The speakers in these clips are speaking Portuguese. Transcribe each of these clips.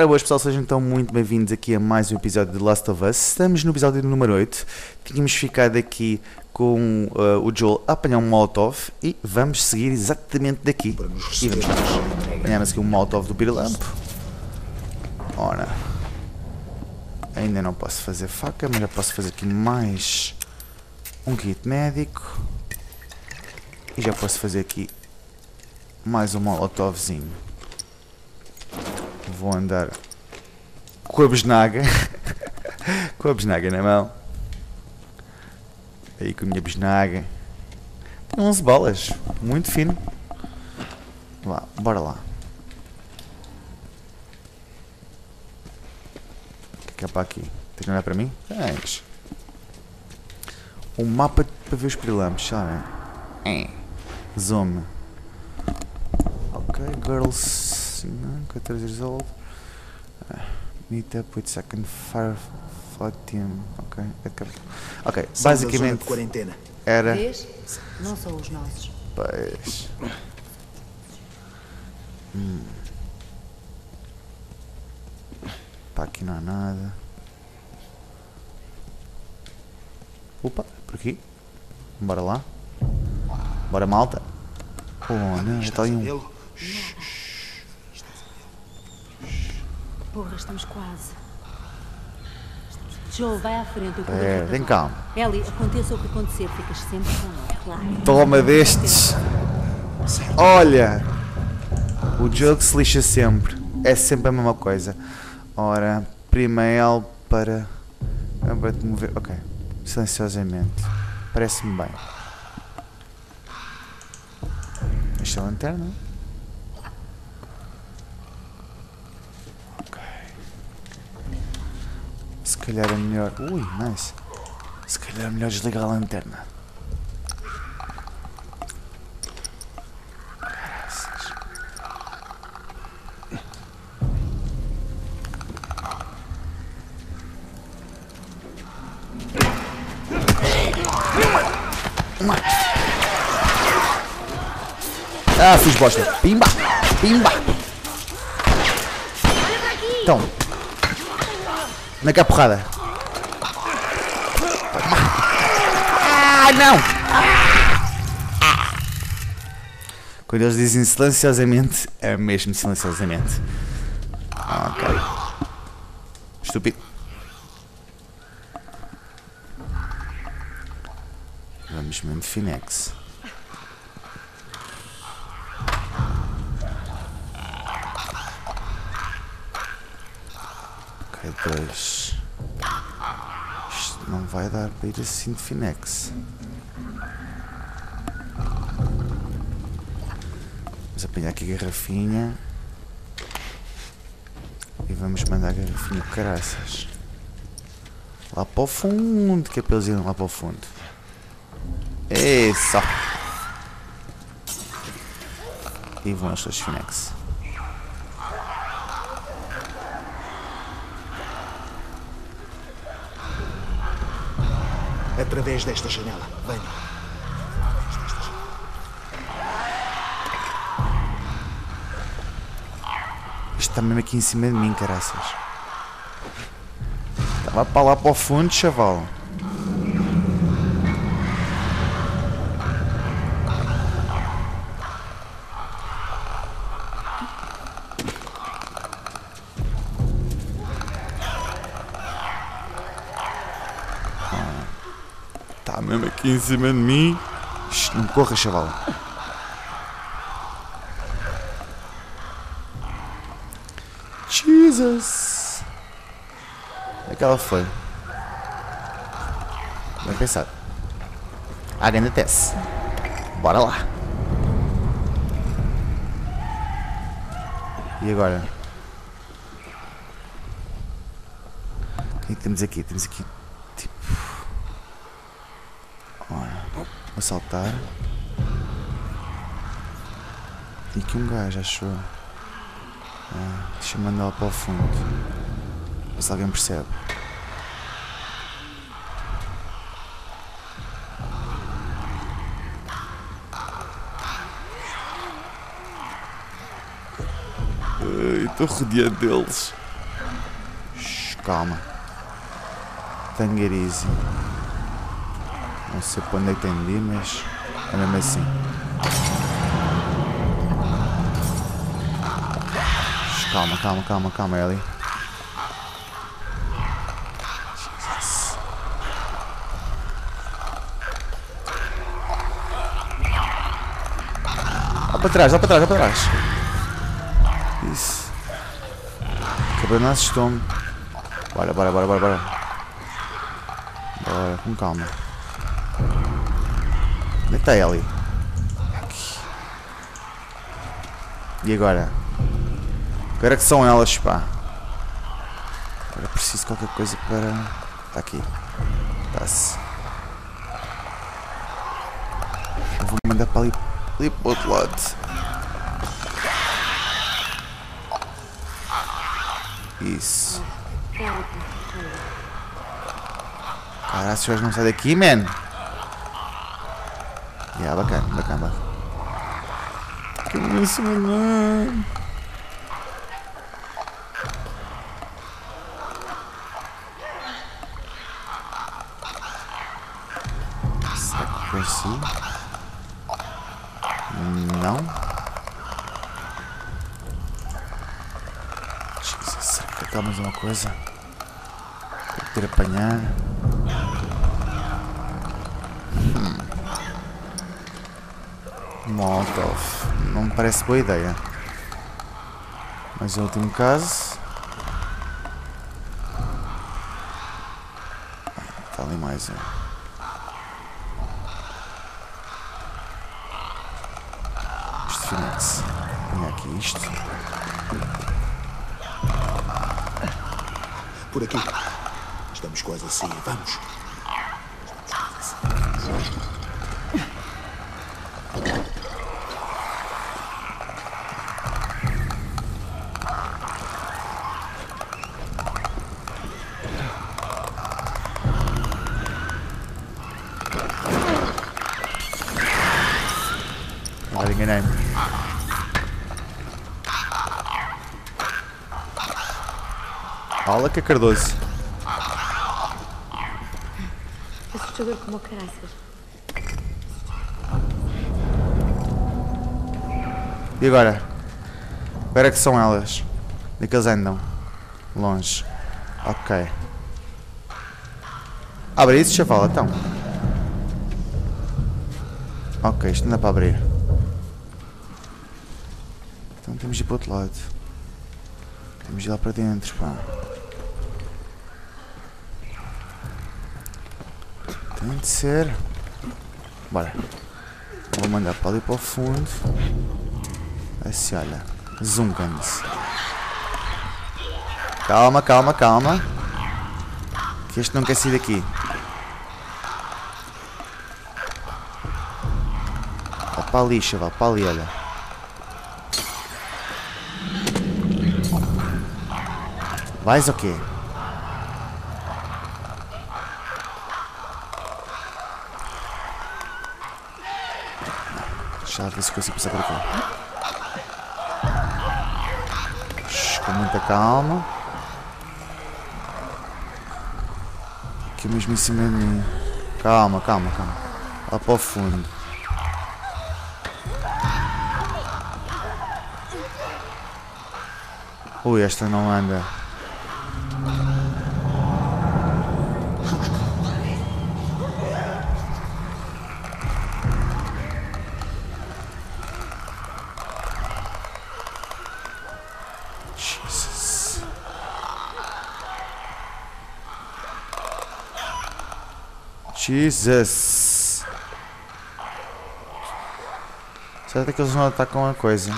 Ora, boas pessoal, sejam então muito bem-vindos aqui a mais um episódio de The Last of Us. Estamos no episódio número 8. Tínhamos ficado aqui com o Joel a apanhar um Molotov e vamos seguir exatamente daqui. E vamos apanhar-nos aqui um Molotov do Pirilampo. Ora, ainda não posso fazer faca, mas já posso fazer aqui mais um kit médico. E já posso fazer aqui mais um Molotovzinho. Vou andar com a bisnaga, com a bisnaga na mão. Aí com a minha bisnaga. Tem 11 balas, muito fino. Lá, bora lá. O que é para aqui? Tens de olhar para mim? Tens. Um mapa para ver os pirilampos, sabe? Zoom. Ok, girls. Cutters resolve. Meet up with second firefly team. Ok, ok. Basicamente era. Não são os nossos. Pois. Pá, aqui não há nada. Opa, por aqui. Bora lá. Bora, malta. Oh, não, está aí um. Porra, estamos quase. Joel, vai à frente. É, vem calma. Ellie, aconteça o que acontecer, ficas sempre com ela. Toma destes. Olha! O Joel que se lixa sempre. É sempre a mesma coisa. Ora, prima L para... Para te mover... Ok. Silenciosamente. Parece-me bem. Esta é a lanterna. Se calhar é melhor... Ui, nice! Se calhar é melhor desligar a lanterna. Graças. Ah, fiz bosta! Pimba! Pimba! Então... Na cá porrada. Ah, não! Quando eles dizem silenciosamente, é mesmo silenciosamente. Ok. Estúpido. Vamos mesmo de Finex. Dois. Isto não vai dar para ir assim de Finex. Vamos apanhar aqui a garrafinha e vamos mandar a garrafinha de caraças lá para o fundo, que é para eles irem lá para o fundo. Isso! E vão aos seus Finex. Através desta janela. Venha. Isto está mesmo aqui em cima de mim, caraças. Estava para lá para o fundo, chaval. Mesmo aqui em cima de mim. Shhh, não corra, chaval. Jesus! Onde é que ela foi? Bem pensado. A grande Tess. Bora lá. E agora? O que é que temos aqui? Temos aqui... Saltar e aqui um gajo achou. Deixa eu mandá-lo para o fundo. Vê se alguém percebe. Estou rodeado deles. calma. Tanguerize. Não sei quando é que entendi, mas é mesmo assim. Calma, calma, calma, calma, Ellie. Lá para trás, lá para trás, lá para trás. Isso. O cabelo não assustou-me. Bora, bora, bora, bora, bora. Bora, com calma. Onde é que está Ellie? Aqui. E agora? Agora que são elas, pá. Agora preciso de qualquer coisa para... Está aqui. Tá-se. Eu vou mandar para ali. Ali para o outro lado. Isso. Caralho, se hoje não sai daqui, man. Yeah, bacana, bacana. Que isso, mano. Será que consigo? Não. Jesus, será que está mais uma coisa? Tem que ter apanhar. Molotov. Não me parece boa ideia. Mas o último caso. Está ali mais um. Finex. Vem aqui isto. Por aqui. Estamos quase assim. Vamos. Fala que é Cardoso. Assustador como o caraças. E agora? Agora que são elas. De que eles andam? Longe. Ok. Abre isso, chavala, então. Ok, isto não dá para abrir. Então temos de ir para o outro lado. Temos de ir lá para dentro, pá. Tem de ser. Bora. Vou mandar para ali para o fundo. Assim, olha. Zungam-se. Calma, calma, calma. Que este não quer sair daqui. Vá para ali, chaval. Para ali, olha. Vais o quê? Deixa eu ver se consigo passar por aqui. Com muita calma. Aqui mesmo em cima de mim. Calma, calma, calma. Lá para o fundo. Ui, esta não anda. Jesus! Será que eles não atacam uma coisa?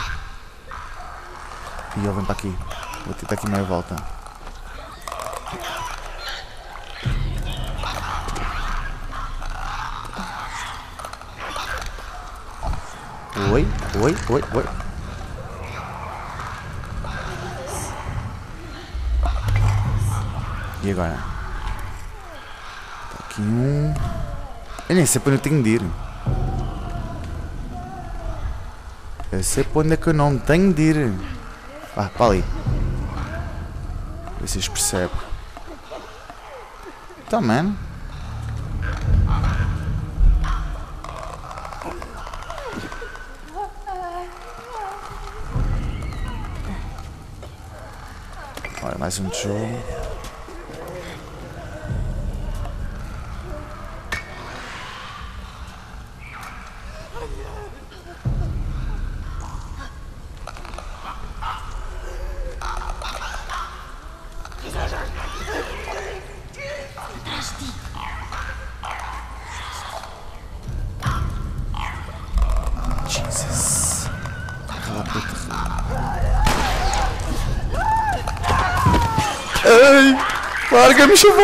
E eu venho para aqui. Vou tentar aqui meia volta. Oi, oi, oi, oi. E agora? Aqui um... Eu nem sei para onde eu tenho de ir. Eu sei para onde é que eu não tenho de ir. Vá, para ali. Vocês percebem. Tá, mano. Olha, mais um jogo. Larga-me, chuva!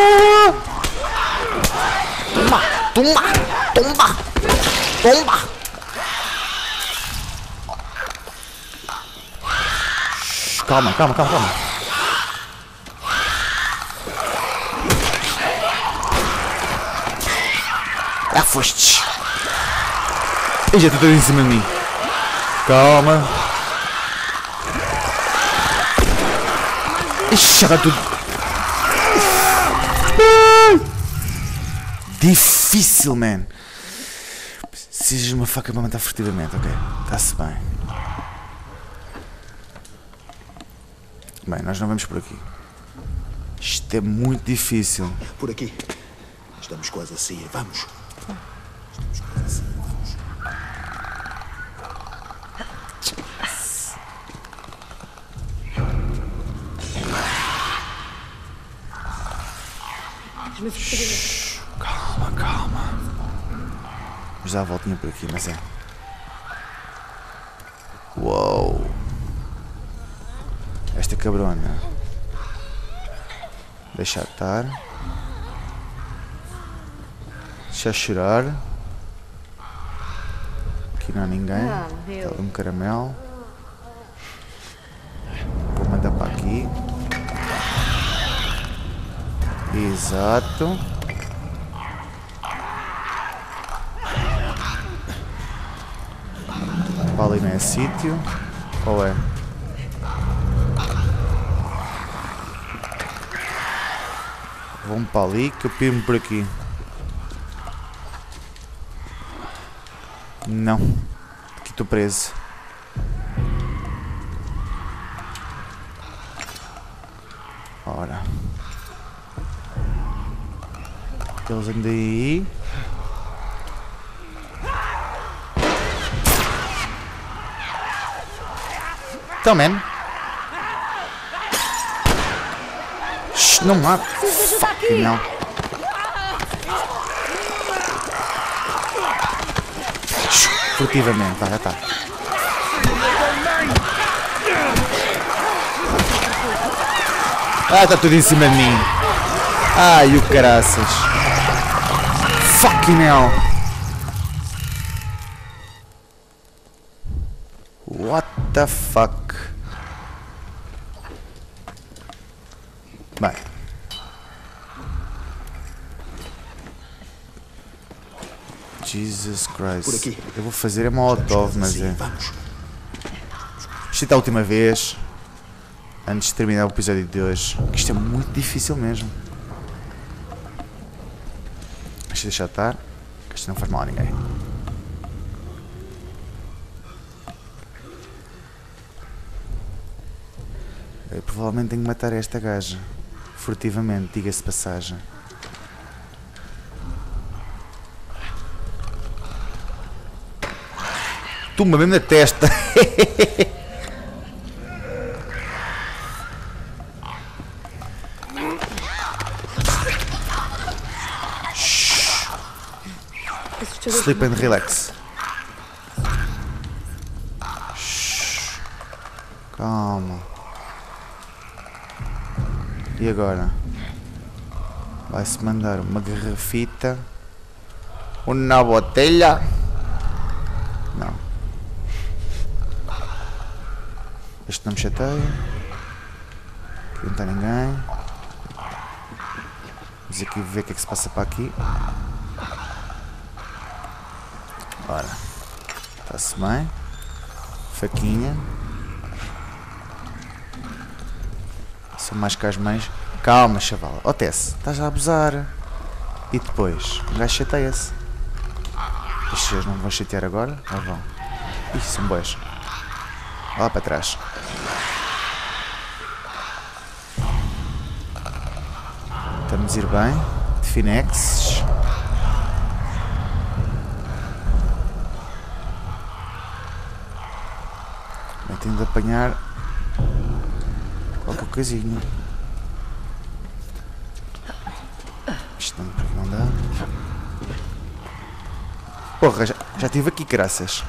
Toma! Toma! Toma! Toma! Calma, calma, calma, calma. Já foste. E já te deu em cima de mim. Calma. Ixi, já dá tudo. Difícil, man. Precisas de uma faca para matar furtivamente, ok. Está-se bem. Bem, nós não vamos por aqui. Isto é muito difícil. Por aqui. Estamos quase a sair, vamos. Estamos quase a sair, vamos. Calma, calma. Vamos dar a voltinha por aqui, mas é. Uou! Esta cabrona. Deixa estar. Deixa chorar. Aqui não há ninguém. Está ali um caramelo. Vou mandar para aqui. Exato. Para ali não é sítio. Qual é? Vamos para ali que eu pimo por aqui. Não. Aqui estou preso. Ora. Eles andam aí. Então, man. Shhh, não mata. Não. Furtivamente, tá, já tá. Ah, tá tudo em cima de mim. Ai, o caraças. Fucking hell. What the fuck? Bem. Jesus Christ. Eu vou fazer a Molotov, mas é. Isto é a última vez. Antes de terminar o episódio de hoje. Isto é muito difícil mesmo. Deixa estar, que isto não faz mal a ninguém. Eu provavelmente tenho que matar esta gaja. Furtivamente, diga-se passagem. Tumba mesmo na testa. Sleep and relax. Shhh. Calma. E agora? Vai-se mandar uma garrafita. Uma botelha. Não. Este não me chateia. Não está ninguém. Vamos aqui ver o que é que se passa para aqui. Ora, está-se bem. Faquinha. São mais que as mães. Calma, chavala. Ó, Tess, estás a abusar. E depois, o gajo chateia-se. Estes gajos não me vão chatear agora? Ou vão? Ih, são bois. Vai lá para trás. Estamos a ir bem. De Finex. Bem, tenho de apanhar qualquer coisinha. Isto não dá. Porra, já estive aqui, graças.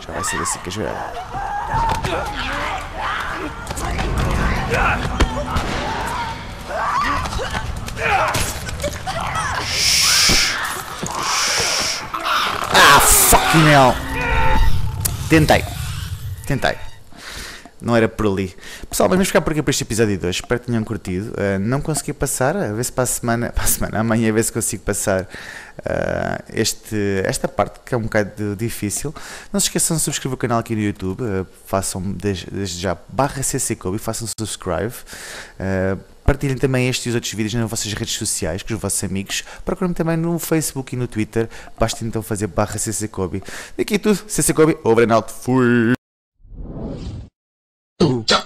Já vai ser assim que as velhas. Ah, fucking hell! Tentei. Não era por ali. Pessoal, vamos ficar por aqui para este episódio 2. Espero que tenham curtido. Não consegui passar. A ver se para a semana, amanhã, a ver se consigo passar esta parte que é um bocado difícil. Não se esqueçam de subscrever o canal aqui no YouTube. Façam desde já /cccobi. Façam subscribe. Partilhem também estes e os outros vídeos nas vossas redes sociais, com os vossos amigos. Procurem-me também no Facebook e no Twitter. Basta então fazer /cccobi. Daqui é tudo. cccobi. Over and out. Fui.